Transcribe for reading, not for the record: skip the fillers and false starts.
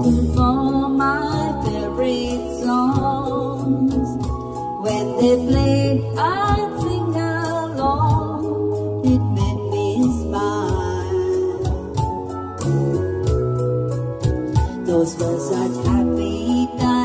written for my favorite songs. When they played, I'd sing along. It made me smile. Those were such happy times.